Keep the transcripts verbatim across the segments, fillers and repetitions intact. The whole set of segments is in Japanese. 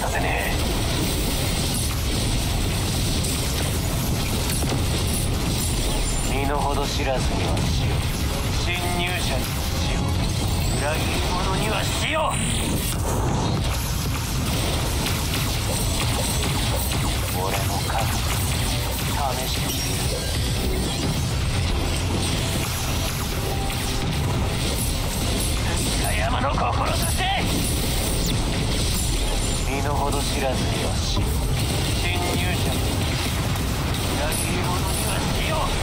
させねえ。身の程知らずには死を、侵入者には死を、裏切り者には死を。俺の覚悟試してみる。山の心だぜ。身の程知らずには死を、侵入者には死を、裏切り者には死を。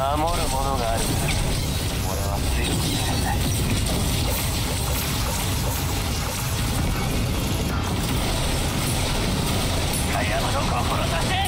守るものがある。俺は強くなれない。カヤマの心させ。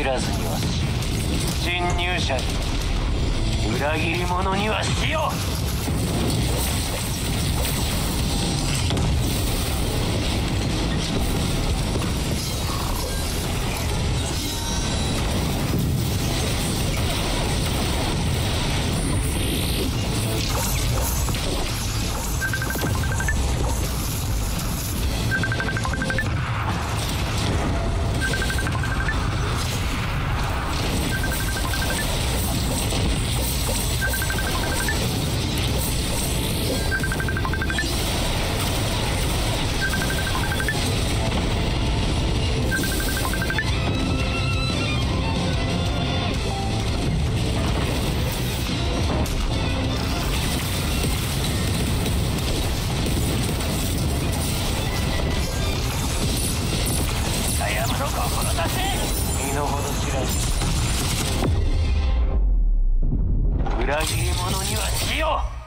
知らずには侵入者に裏切り者には死を。裏切り者には死を。